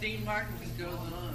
Dean Martin just goes on.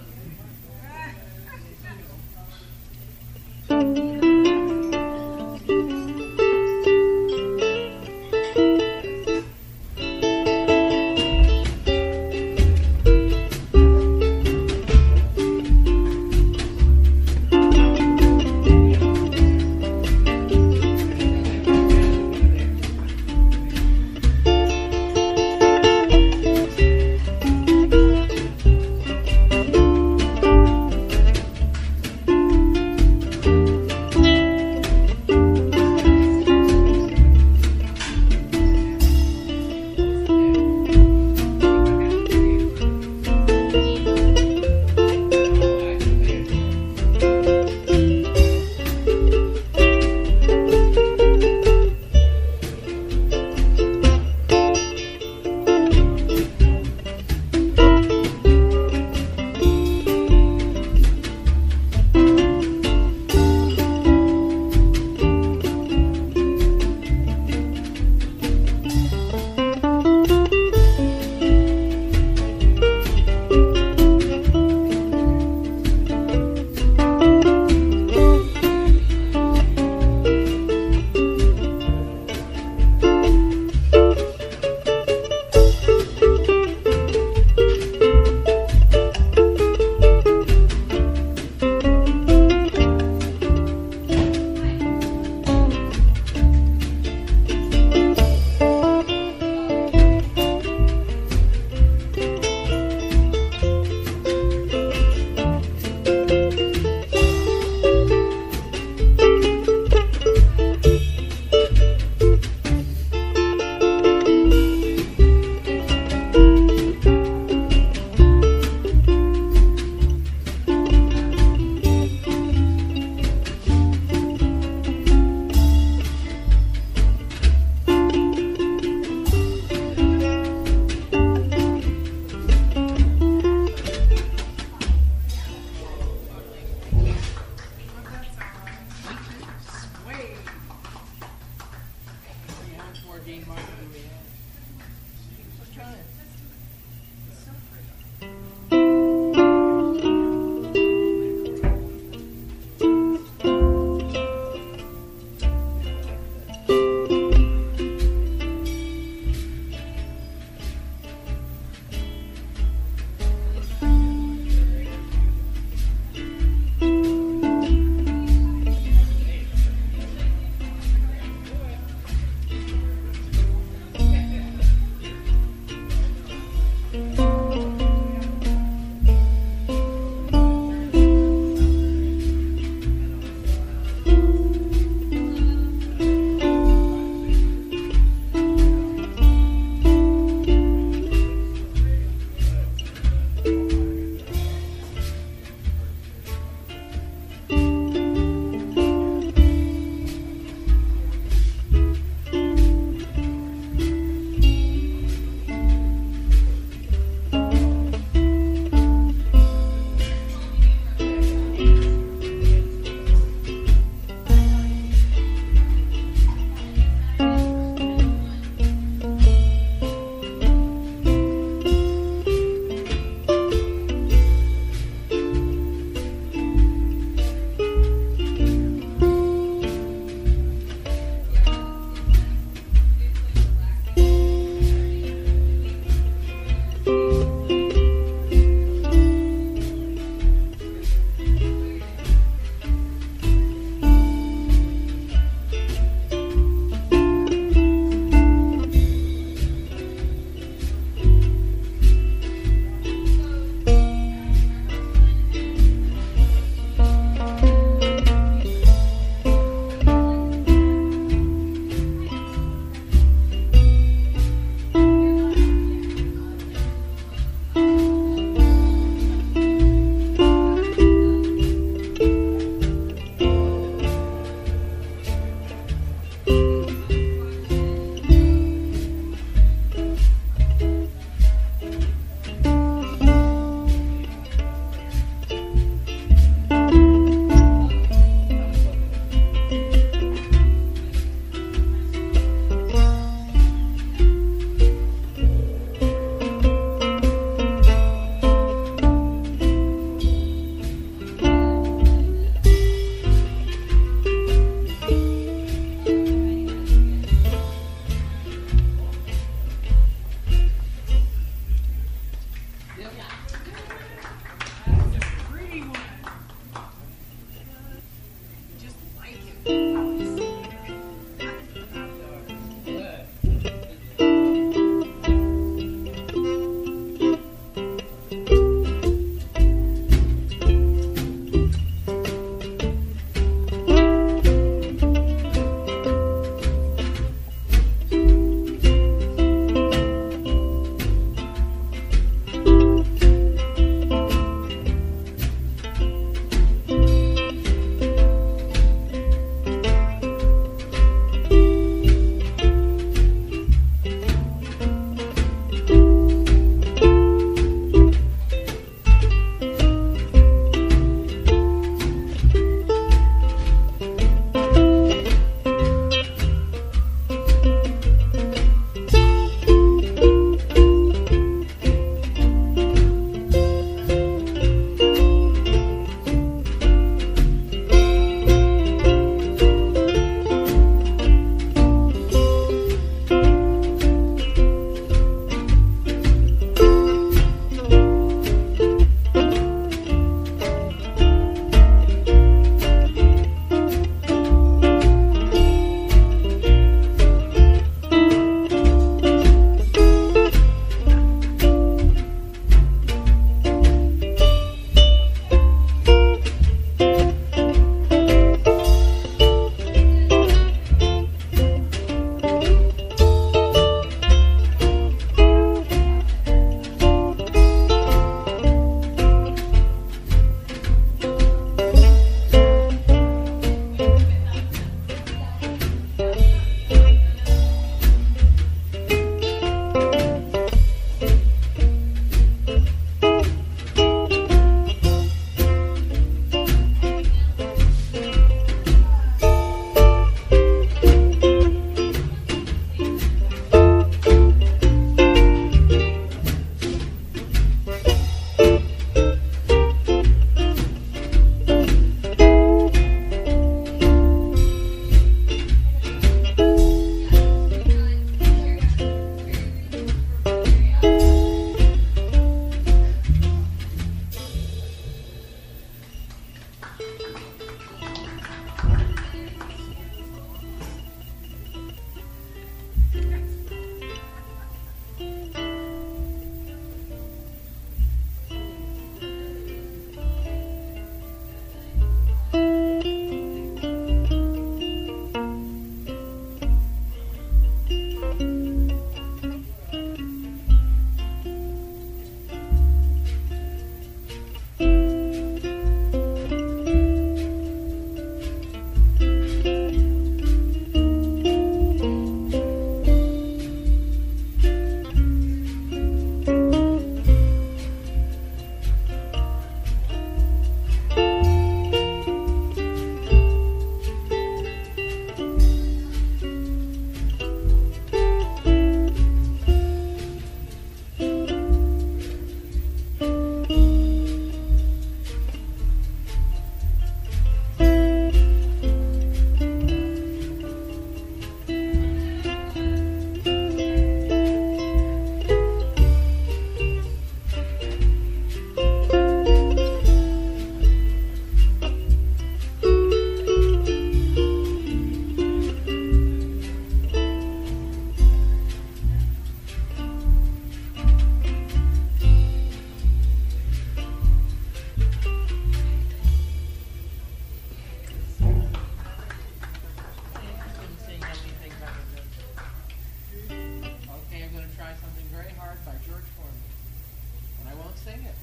sing it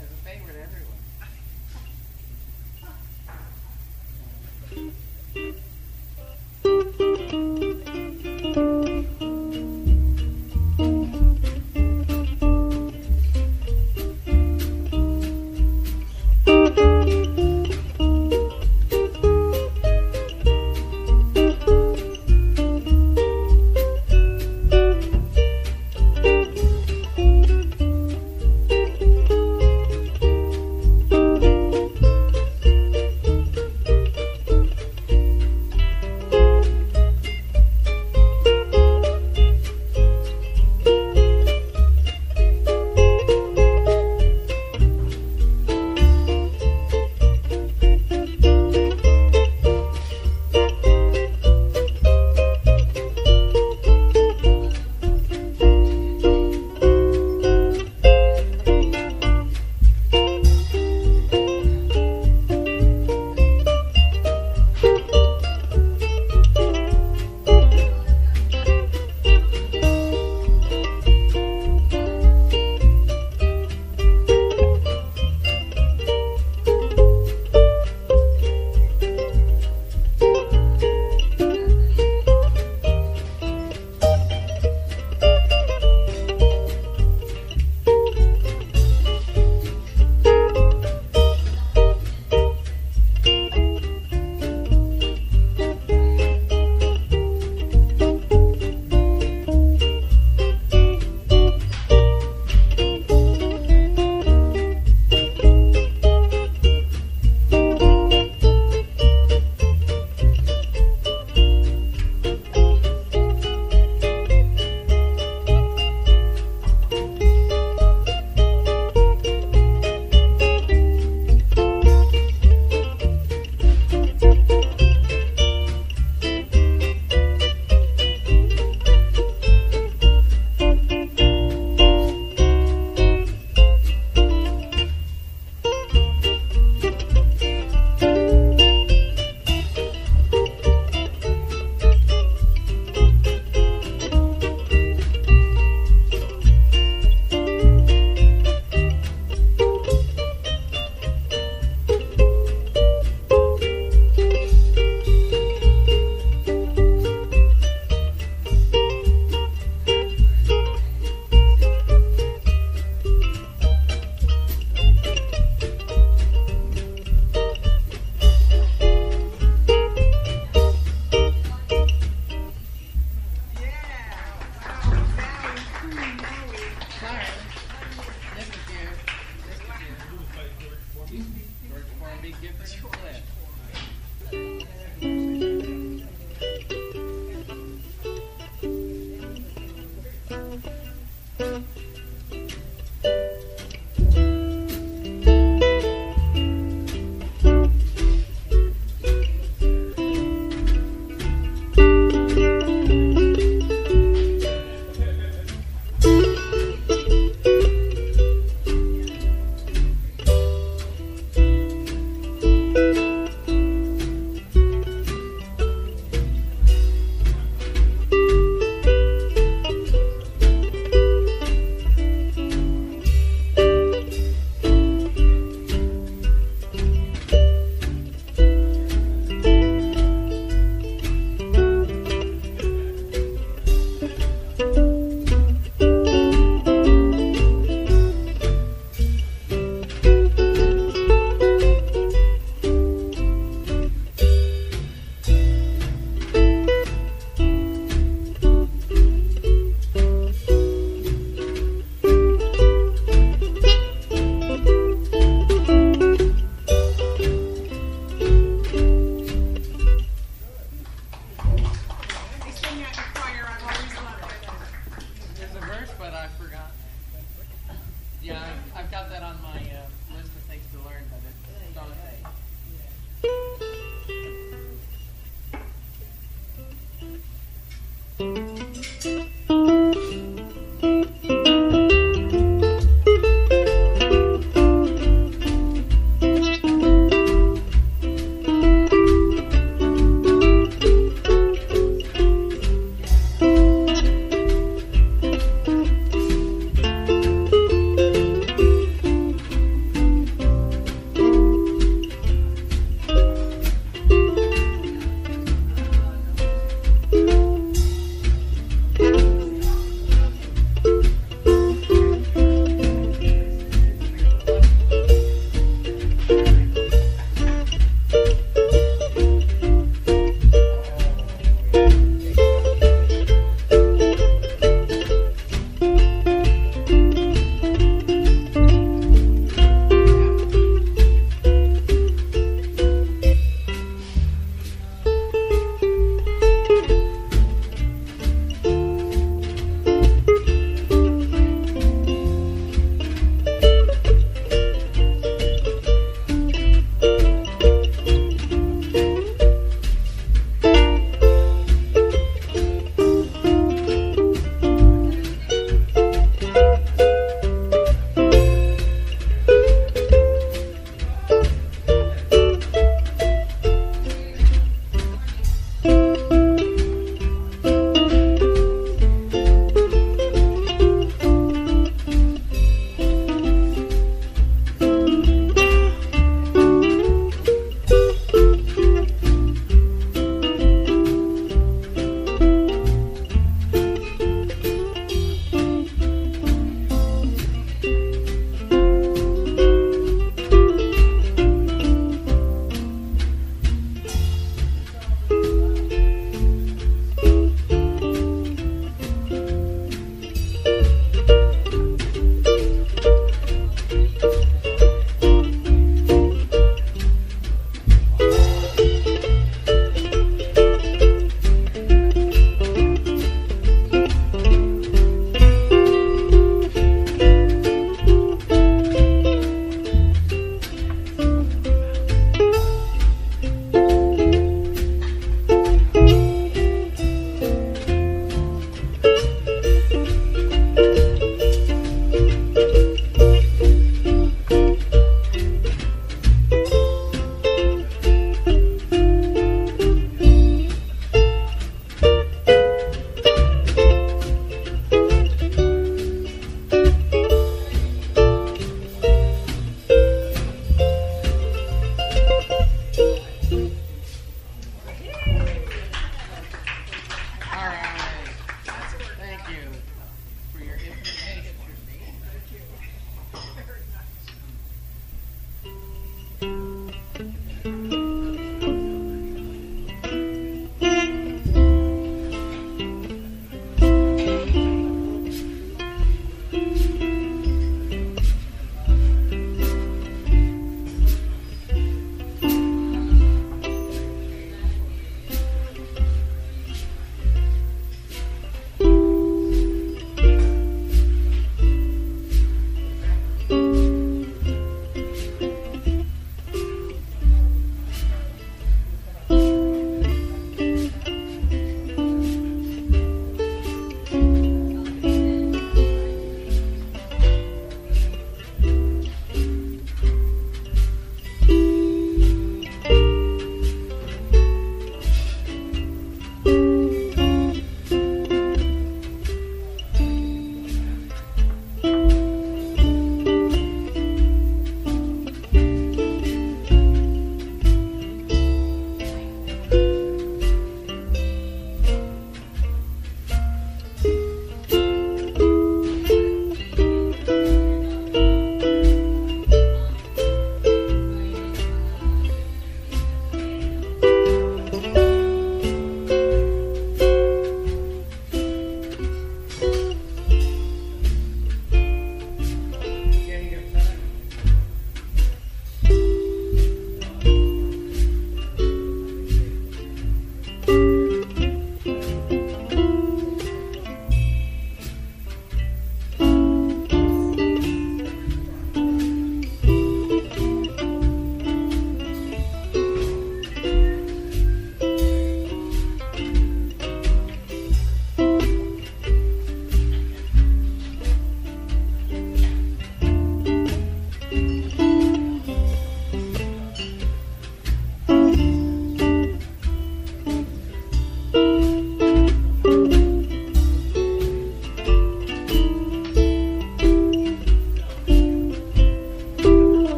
as a favorite to everyone.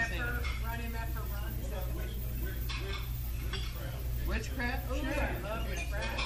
Run and effort, run. Is that the witchcraft? Witchcraft? Sure, I love witchcraft.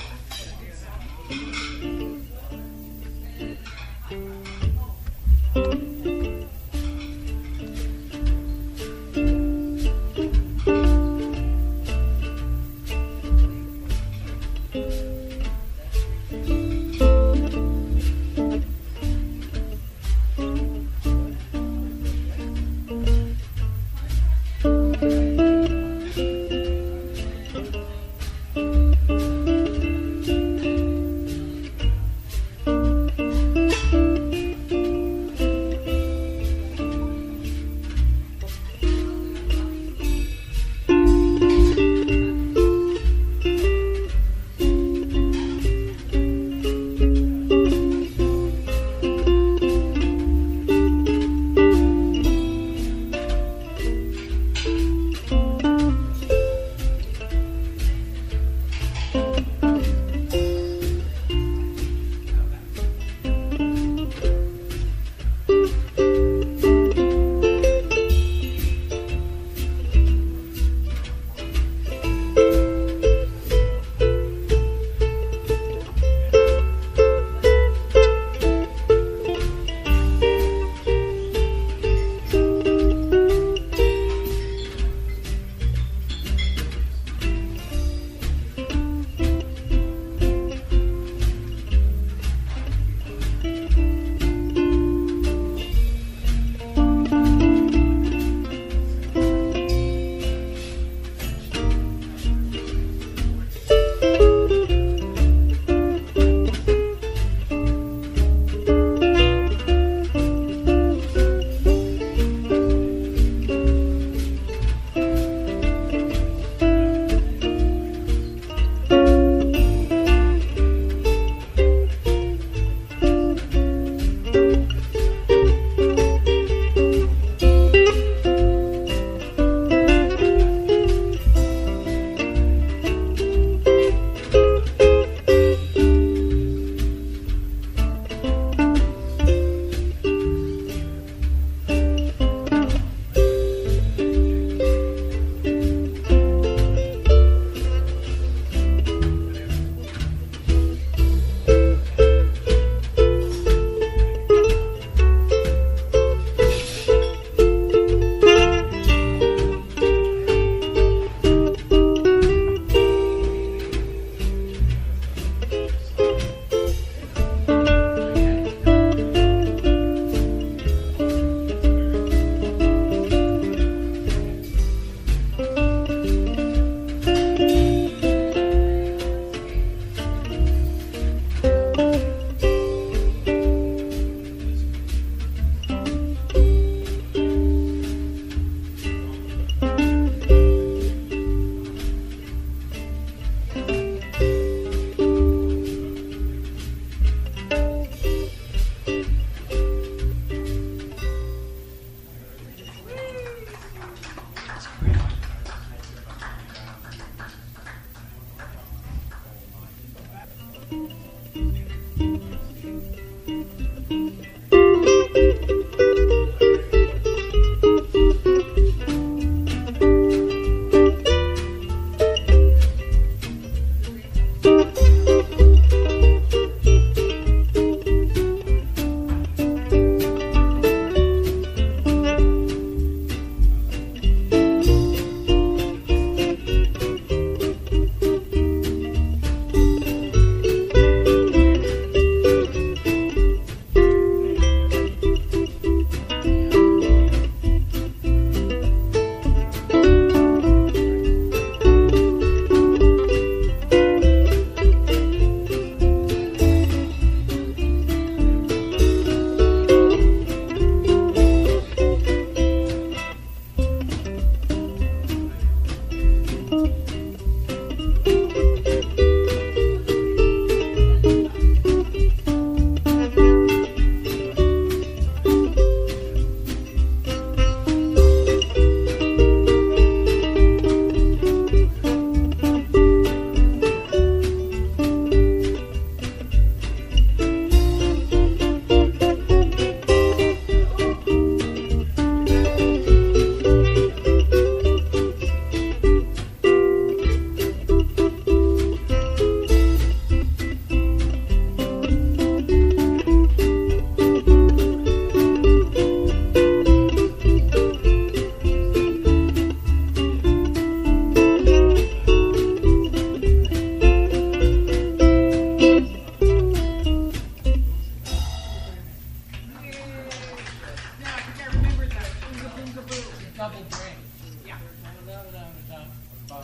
Yeah.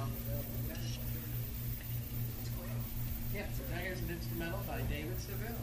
Yeah, so that is an instrumental by David Seville.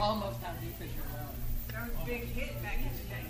almost how deep as your well. That was a big hit back in the day.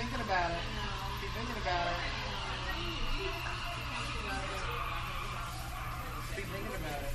thinking about it. Keep thinking about it. Keep thinking about it.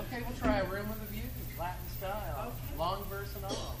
Okay, we'll try a room with a view, Latin style, okay. Long verse and all.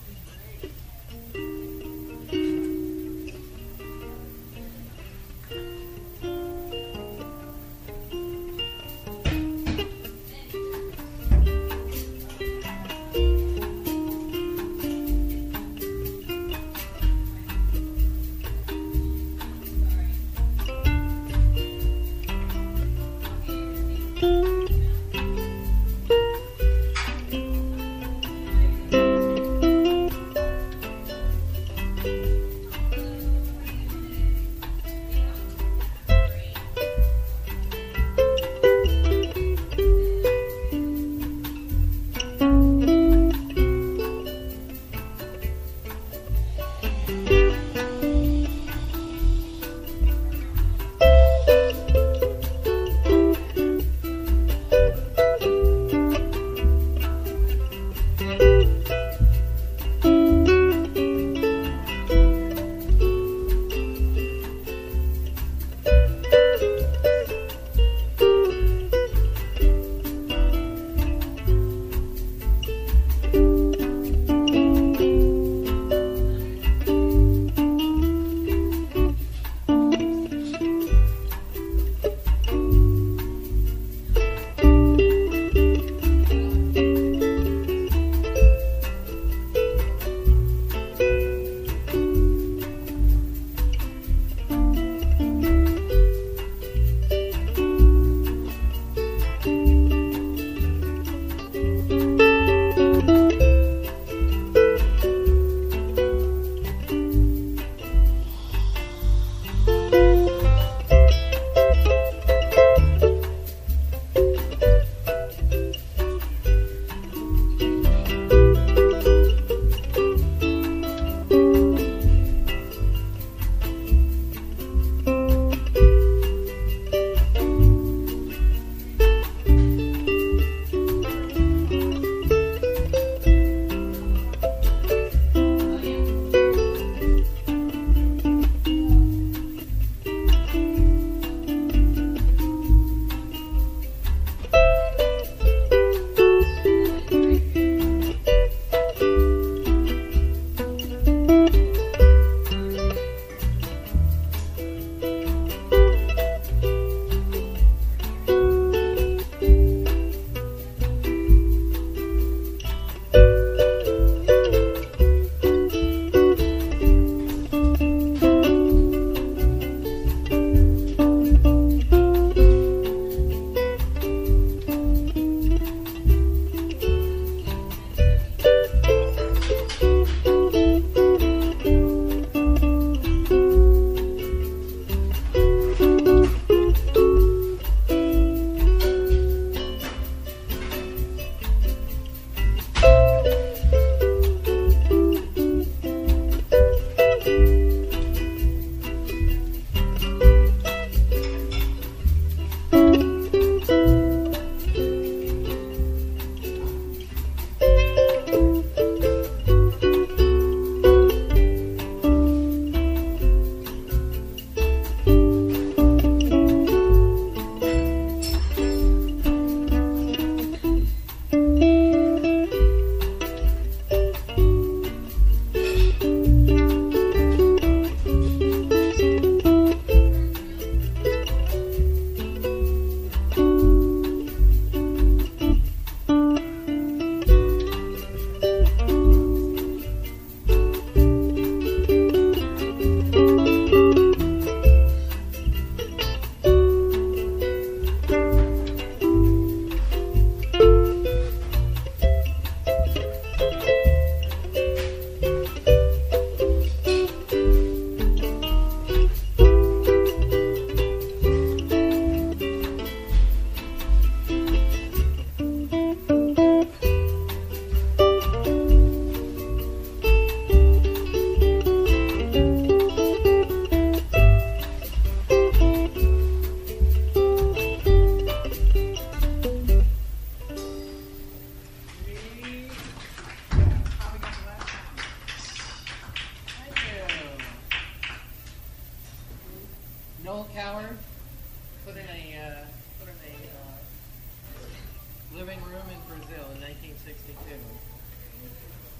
living room in Brazil in 1962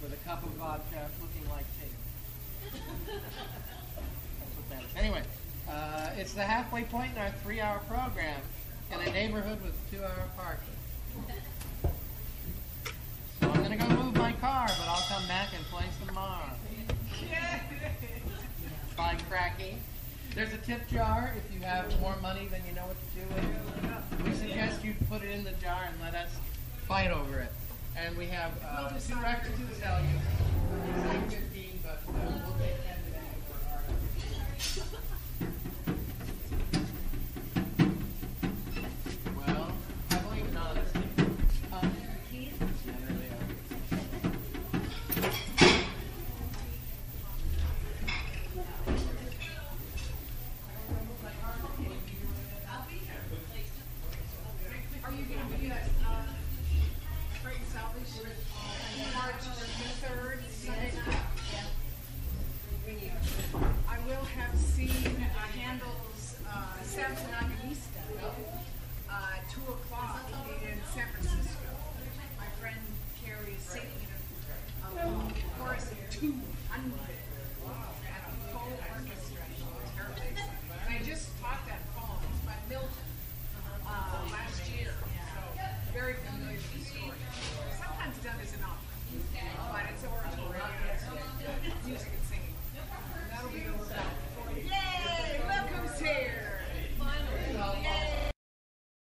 with a cup of vodka looking like tape. That's what that is. Anyway, it's the halfway point in our 3-hour program in a neighborhood with 2-hour parking. So I'm going to go move my car, but I'll come back and play some more. By Cracky. There's a tip jar if you have more money than you know what to do with. We suggest you put it in the jar and let us fight over it. And we have two records to sell you. It's like 15, but we'll take 10 today.